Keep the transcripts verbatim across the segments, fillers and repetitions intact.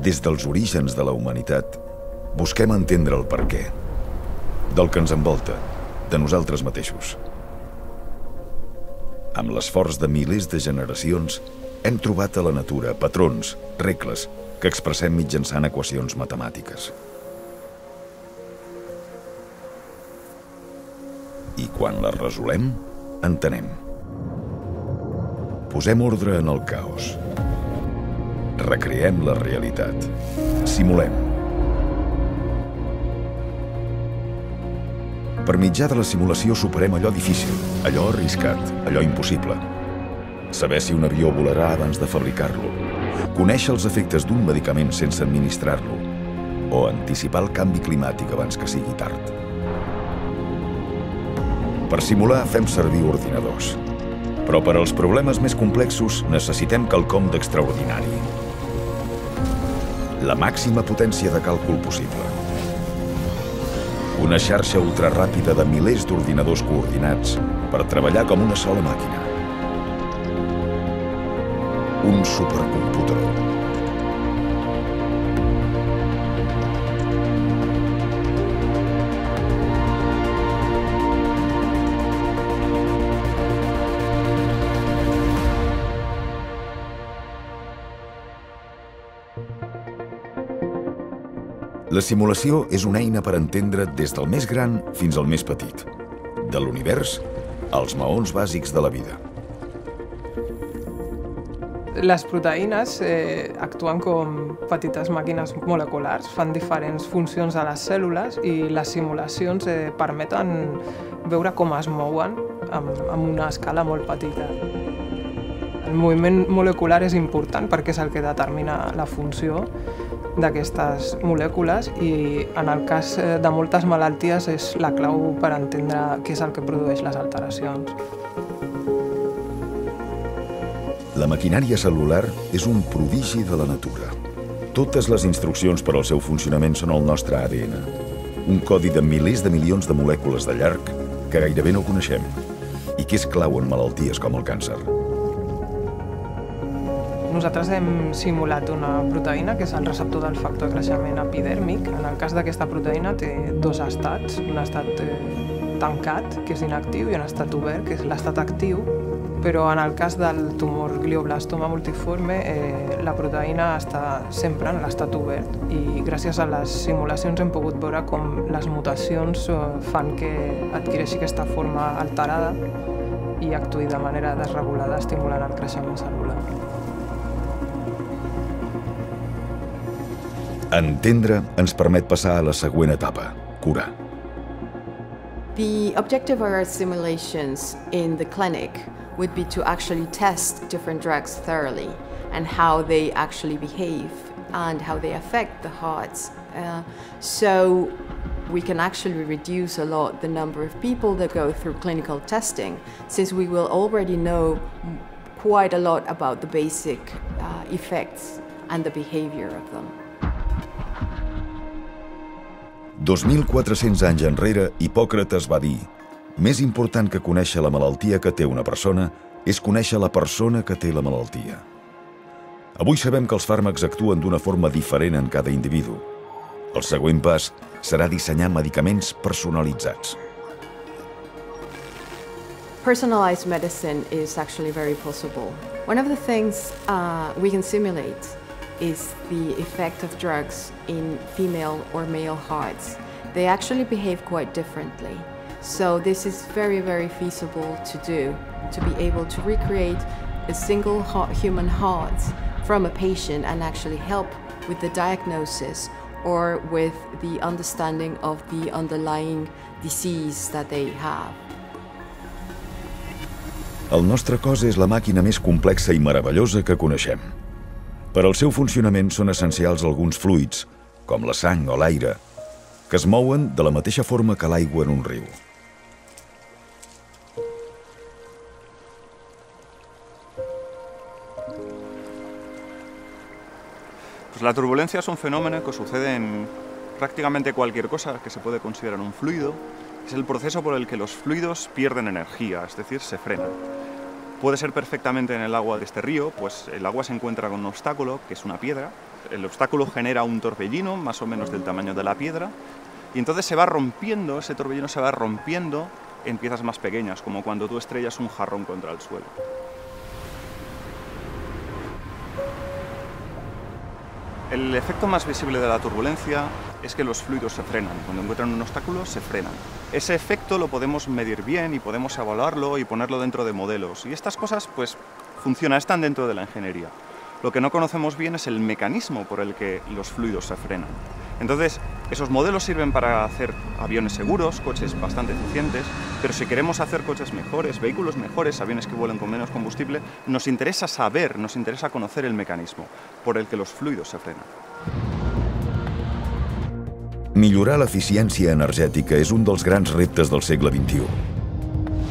Des dels orígens de la humanitat, busquem entendre el per què, del que ens envolta, de nosaltres mateixos. Amb l'esforç de milers de generacions, hem trobat a la natura patrons, regles, que expressem mitjançant equacions matemàtiques. I quan les resolem, entenem. Posem ordre en el caos. Recreem la realitat. Simulem. Per mitjà de la simulació superem allò difícil, allò arriscat, allò impossible. Saber si un avió volarà abans de fabricar-lo. Conèixer els efectes d'un medicament sense administrar-lo. O anticipar el canvi climàtic abans que sigui tard. Per simular fem servir ordinadors. Però per als problemes més complexos necessitem quelcom d'extraordinari. La màxima potència de càlcul possible. Una xarxa ultraràpida de milers d'ordinadors coordinats per treballar com una sola màquina. Un supercomputador. La simulació és una eina per entendre des del més gran fins al més petit, de l'univers als maons bàsics de la vida. Les proteïnes eh, actuen com petites màquines moleculars, fan diferents funcions a les cèl·lules i les simulacions eh, permeten veure com es mouen amb, amb una escala molt petita. El moviment molecular és important perquè és el que determina la funció d'aquestes molècules i, en el cas de moltes malalties, és la clau per entendre què és el que produeix les alteracions. La maquinària cel·lular és un prodigi de la natura. Totes les instruccions per al seu funcionament són el nostre A D N, un codi de milers de milions de molècules de llarg que gairebé no coneixem i que és clau en malalties com el càncer. Nosaltres hem simulat una proteïna, que és el receptor del factor de creixement epidèrmic. En el cas d'aquesta proteïna té dos estats, un estat tancat, que és inactiu, i un estat obert, que és l'estat actiu. Però en el cas del tumor glioblastoma multiforme, eh, la proteïna està sempre en l'estat obert i gràcies a les simulacions hem pogut veure com les mutacions fan que adquireixi aquesta forma alterada i actuï de manera desregulada, estimulant el creixement cel·lular. Entendre ens permet passar a la següent etapa, curar. The objective of our simulations in the clinic would be to actually test different drugs thoroughly and how they actually behave and how they affect the hearts. Uh, so we can actually reduce a lot the number of people that go through clinical testing, since we will already know quite a lot about the basic uh, effects and the behavior of them. dos mil quatre-cents anys enrere, Hipòcrates va dir: més important que conèixer la malaltia que té una persona és conèixer la persona que té la malaltia. Avui sabem que els fàrmacs actuen d'una forma diferent en cada individu. El següent pas serà dissenyar medicaments personalitzats. Personalized medicine is actually very possible. One of the things uh, we can simulate is the effect of drugs in female or male hearts. They actually behave quite differently. So this is very, very feasible to do, to be able to recreate a single human heart from a patient and actually help with the diagnosis or with the understanding of the underlying disease that they have. El nostre cos és la màquina més complexa i meravellosa que coneixem. Per al seu funcionament són essencials alguns fluids, com la sang o l'aire, que es mouen de la mateixa forma que l'aigua en un riu. Pues la turbulencia es un fenómeno que sucede en prácticamente cualquier cosa que se puede considerar un fluido. Es el proceso por el que los fluidos pierden energía, es decir, se frenan. Puede ser perfectamente en el agua de este río, pues el agua se encuentra con un obstáculo, que es una piedra. El obstáculo genera un torbellino, más o menos del tamaño de la piedra, y entonces se va rompiendo, ese torbellino se va rompiendo en piezas más pequeñas, como cuando tú estrellas un jarrón contra el suelo. El efecto más visible de la turbulencia es que los fluidos se frenan. Cuando encuentran un obstáculo, se frenan. Ese efecto lo podemos medir bien y podemos evaluarlo y ponerlo dentro de modelos. Y estas cosas, pues, funcionan, están dentro de la ingeniería. Lo que no conocemos bien es el mecanismo por el que los fluidos se frenan. Entonces, esos modelos sirven para hacer aviones seguros, coches bastante eficientes, pero si queremos hacer coches mejores, vehículos mejores, aviones que vuelen con menos combustible, nos interesa saber, nos interesa conocer el mecanismo por el que los fluidos se frenan. Millorar l'eficiència energètica és un dels grans reptes del segle vint-i-u.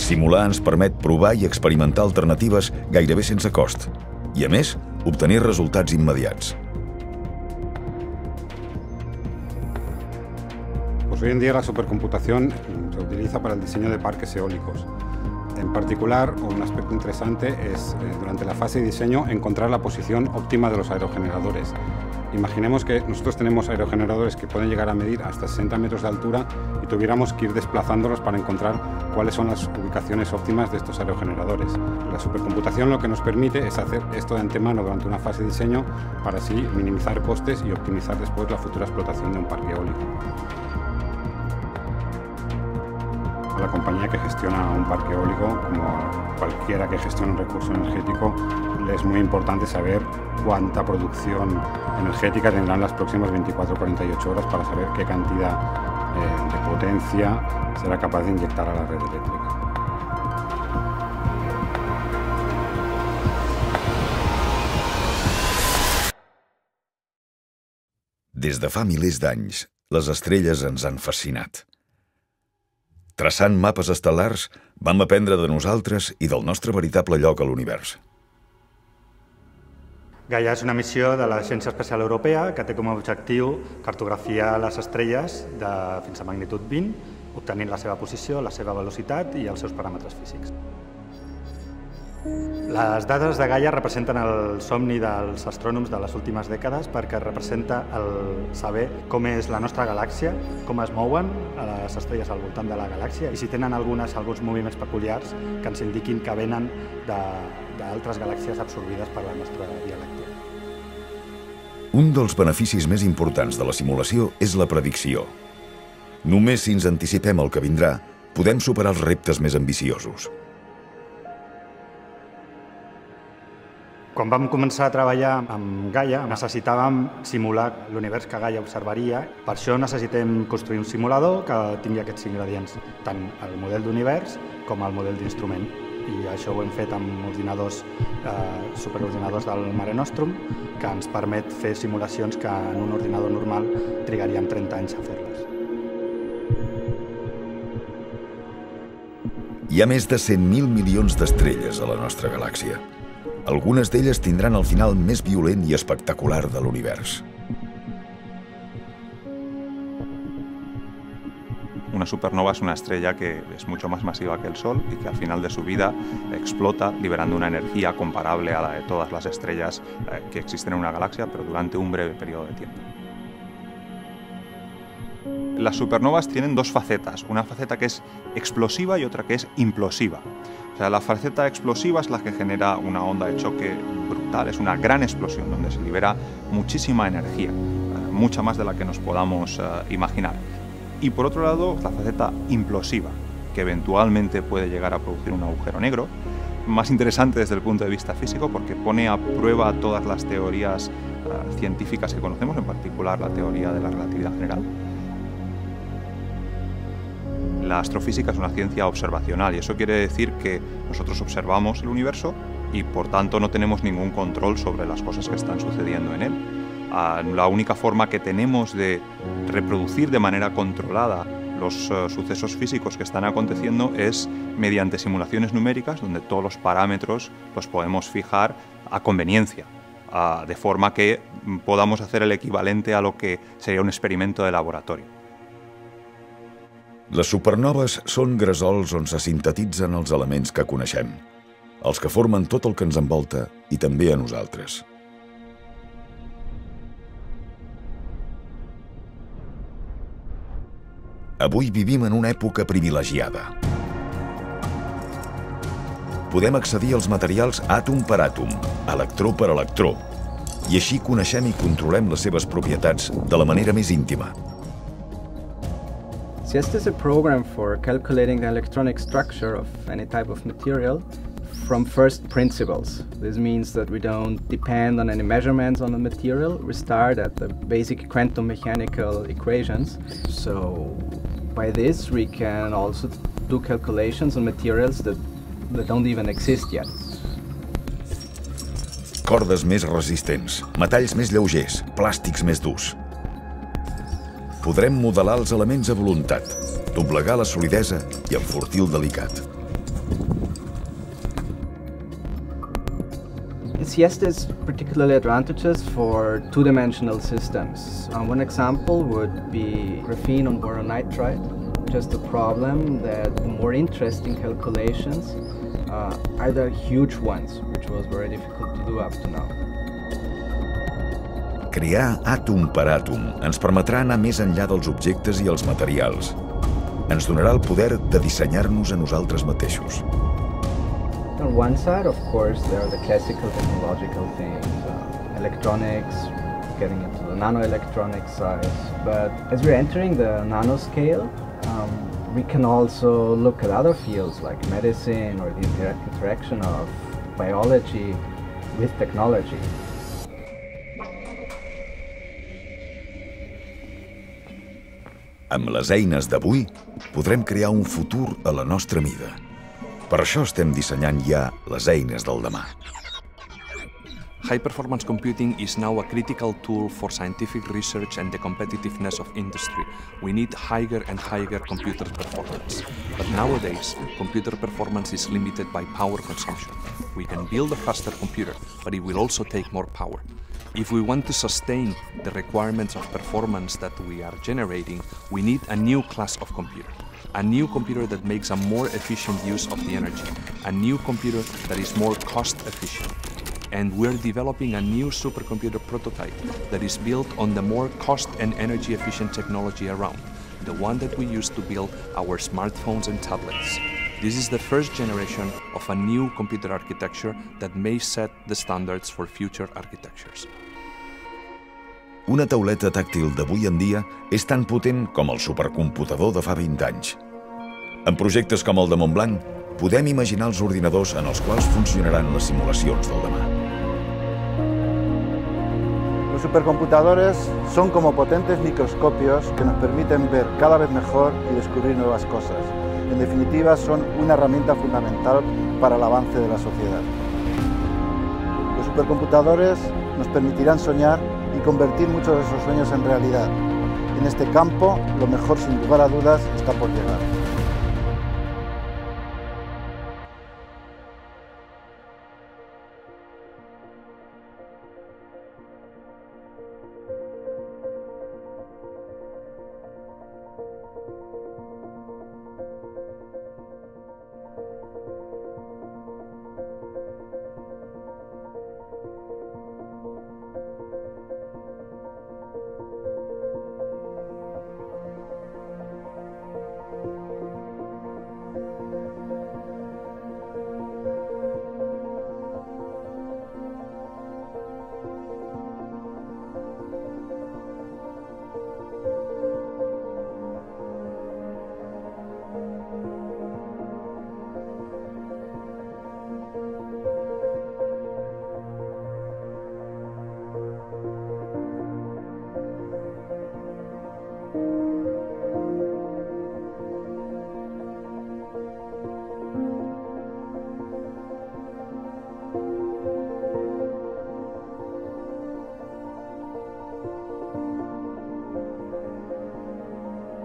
Simular ens permet provar i experimentar alternatives gairebé sense cost i, a més, obtenir resultats immediats. Hoy en día la supercomputación se utiliza para el diseño de parques eólicos. En particular, un aspecto interesante es, durante la fase de diseño, encontrar la posición óptima de los aerogeneradores. Imaginemos que nosotros tenemos aerogeneradores que pueden llegar a medir hasta sesenta metros de altura y tuviéramos que ir desplazándolos para encontrar cuáles son las ubicaciones óptimas de estos aerogeneradores. La supercomputación lo que nos permite es hacer esto de antemano durante una fase de diseño para así minimizar costes y optimizar después la futura explotación de un parque eólico. La compañía que gestiona un parque eólico, como cualquiera que gestione un recurso energético, es muy importante saber cuánta producción energética tendrán las próximas veinticuatro a cuarenta y ocho horas para saber qué cantidad eh, de potencia será capaz de inyectar a la red eléctrica. Des de fa milers d'anys, les estrelles ens han fascinat. Traçant mapes estel·lars, vam aprendre de nosaltres i del nostre veritable lloc a l'univers. Gaia és una missió de l'Agència Espacial Europea que té com a objectiu cartografiar les estrelles fins a magnitud vint, obtenint la seva posició, la seva velocitat i els seus paràmetres físics. Les dades de Gaia representen el somni dels astrònoms de les últimes dècades perquè representa el saber com és la nostra galàxia, com es mouen les estrelles al voltant de la galàxia i si tenen algunes, alguns moviments peculiars que ens indiquin que venen d'altres galàxies absorbides per la nostra Via Làctea. Un dels beneficis més importants de la simulació és la predicció. Només si ens anticipem el que vindrà, podem superar els reptes més ambiciosos. Quan vam començar a treballar amb Gaia, necessitàvem simular l'univers que Gaia observaria. Per això necessitem construir un simulador que tingui aquests ingredients, tant el model d'univers com el model d'instrument. I això ho hem fet amb ordinadors, eh, superordinadors del Mare Nostrum, que ens permet fer simulacions que en un ordinador normal trigaríem trenta anys a fer-les. Hi ha més de cent mil milions d'estrelles a la nostra galàxia. Algunes d'elles tindran el final més violent i espectacular de l'univers. Una supernova es una estrella que es mucho más masiva que el Sol y que al final de su vida explota, liberando una energía comparable a la de todas las estrellas que existen en una galaxia, pero durante un breve periodo de tiempo. Las supernovas tienen dos facetas, una faceta que es explosiva y otra que es implosiva. O sea, la faceta explosiva es la que genera una onda de choque brutal, es una gran explosión donde se libera muchísima energía, mucha más de la que nos podamos uh, imaginar. Y por otro lado, la faceta implosiva, que eventualmente puede llegar a producir un agujero negro, más interesante desde el punto de vista físico porque pone a prueba todas las teorías uh, científicas que conocemos, en particular la teoría de la relatividad general. La astrofísica es una ciencia observacional y eso quiere decir que nosotros observamos el universo y por tanto no tenemos ningún control sobre las cosas que están sucediendo en él. La única forma que tenemos de reproducir de manera controlada los uh, sucesos físicos que están aconteciendo es mediante simulaciones numéricas donde todos los parámetros los podemos fijar a conveniencia, uh, de forma que podamos hacer el equivalente a lo que sería un experimento de laboratorio. Les supernoves són gresols on se sintetitzen els elements que coneixem. els que formen tot el que ens envolta i també a nosaltres. Avui vivim en una època privilegiada. Podem accedir als materials àtom per àtom, electró per electró, i així coneixem i controlem les seves propietats de la manera més íntima. Just as a program for calculating the electronic structure of any type of material from first principles. This means that we don't depend on any measurements on the material. We start at the basic quantum mechanical equations. So by this we can also do calculations on materials that, that don't even exist yet. Cordes més resistents, metalls més lleugers, plàstics més durs. Podrem modelar els elements a voluntat, doblegar la solidesa i enfortir el delicat. Yes, there's particularly advantages for two-dimensional systems. Um, one example would be graphene on boron nitride. Just a problem that the more interesting calculations uh, are the huge ones, which was very difficult to do up to now. Crear àtom per àtom ens permetrà anar més enllà dels objectes i els materials. Ens donarà el poder de dissenyar-nos a nosaltres mateixos. On one side, of course, there are the classical technological things, uh, electronics, getting into the nanoelectronic side. But as we're entering the nanoscale, um, we can also look at other fields like medicine or the inter interaction of biology with technology. Amb les eines d'avui podrem crear un futur a la nostra mida. Per això estem dissenyant ja les eines del demà. High performance computing is now a critical tool for scientific research and the competitiveness of industry. We need higher and higher computer performance. But nowadays, computer performance is limited by power consumption. We can build a faster computer, but it will also take more power. If we want to sustain the requirements of performance that we are generating, we need a new class of computer. A new computer that makes a more efficient use of the energy. A new computer that is more cost efficient. And we're developing a new supercomputer prototype that is built on the more cost and energy efficient technology around, the one that we use to build our smartphones and tablets. This is the first generation of a new computer architecture that may set the standards for future architectures. Una tauleta tàctil d'avui en dia és tan potent com el supercomputador de fa vint anys. En projectes com el de Montblanc, podem imaginar els ordinadors en els quals funcionaran les simulacions del demà. Los supercomputadores son como potentes microscopios que nos permiten ver cada vez mejor y descubrir nuevas cosas. En definitiva, son una herramienta fundamental para el avance de la sociedad. Los supercomputadores nos permitirán soñar y convertir muchos de esos sueños en realidad. En este campo, lo mejor, sin lugar a dudas, está por llegar.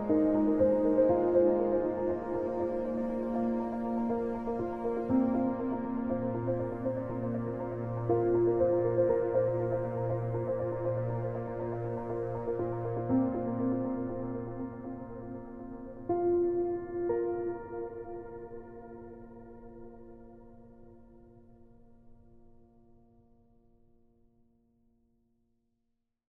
Thank you.